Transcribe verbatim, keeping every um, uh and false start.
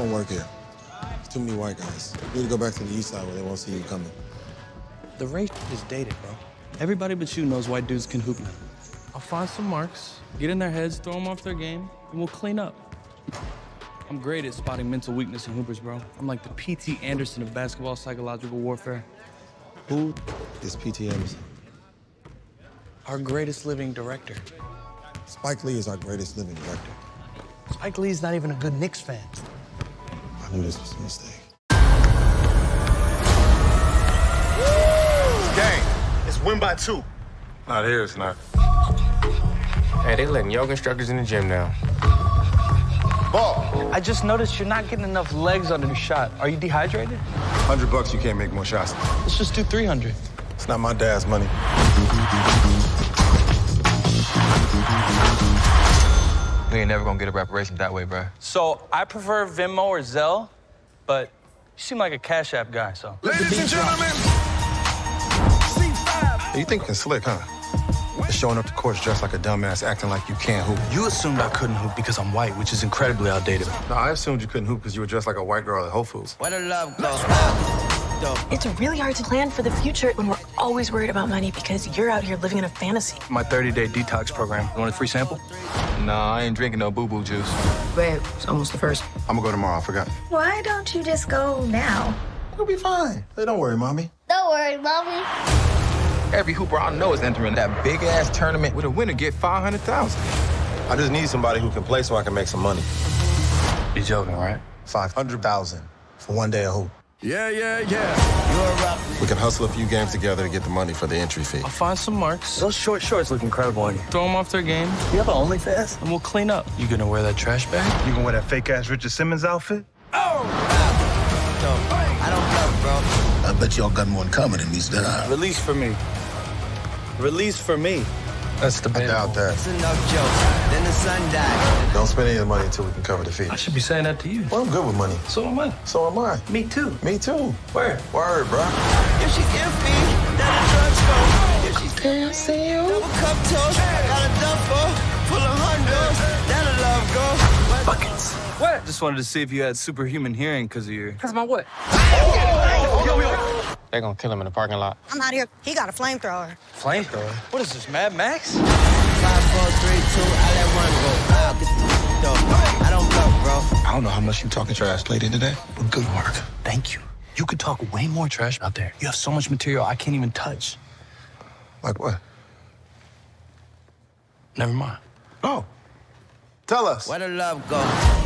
won't work here. There's too many white guys. You need to go back to the east side where they won't see you coming. The race is dated, bro. Everybody but you knows white dudes can hoop now. I'll find some marks, get in their heads, throw them off their game, and we'll clean up. I'm great at spotting mental weakness in hoopers, bro. I'm like the P T Anderson of basketball psychological warfare. Who is P T Anderson? Our greatest living director. Spike Lee is our greatest living director. Spike Lee's not even a good Knicks fan. I knew this was a mistake. Woo! Gang, it's win by two. Not here, it's not. Hey, they letting yoga instructors in the gym now. Ball. I just noticed you're not getting enough legs on a new shot. Are you dehydrated? a hundred bucks, you can't make more shots. Let's just do three hundred. It's not my dad's money. We ain't never gonna get a reparation that way, bro. So I prefer Venmo or Zelle, but you seem like a Cash-app guy, so. Ladies and gentlemen, C five. Hey, you thinking slick, huh? Showing up to courts dressed like a dumbass, acting like you can't hoop. You assumed I couldn't hoop because I'm white, which is incredibly outdated. No, I assumed you couldn't hoop because you were dressed like a white girl at Whole Foods. Where the love goes. It's really hard to plan for the future when we're always worried about money because you're out here living in a fantasy. My thirty-day detox program. You want a free sample? Nah, I ain't drinking no boo-boo juice. Wait, it's almost the first. I'm gonna go tomorrow, I forgot. Why don't you just go now? It'll be fine. Hey, don't worry, Mommy. Don't worry, Mommy. Every hooper I know is entering that big-ass tournament with a winner get five hundred thousand dollars. I just need somebody who can play so I can make some money. You're joking, right? five hundred thousand dollars for one day of hoop. Yeah, yeah, yeah. You're rough. We can hustle a few games together to get the money for the entry fee. I'll find some marks. Those short shorts look incredible on you. Throw them off their game. You have an OnlyFans? And we'll clean up. You gonna wear that trash bag? You gonna wear that fake-ass Richard Simmons outfit? Oh! No. I don't know, bro. I bet y'all got more in common than these guys. Release for me. Release for me. That's the bad. I doubt that. That's enough jokes. Then the sun died. Don't spend any of the money until we can cover the fee. I should be saying that to you. Well, I'm good with money. So am I. So am I. Me too. Me too. Word. Word, bro. If she's iffy, then the drugs go. If she's damn, see you. Double cup toast. I got a dumper. Full of hundreds. Then the love go. Buckets. What? Just wanted to see if you had superhuman hearing because of your. Because of my what? Oh! Yo, yo. They're gonna kill him in the parking lot. I'm out here. He got a flamethrower. Flamethrower? What is this, Mad Max? five, four, three, two, I let one go. I don't blow, bro. I don't know how much you talking trash played in today, but good work. Thank you. You could talk way more trash out there. You have so much material I can't even touch. Like what? Never mind. Oh. Tell us. Where the love go?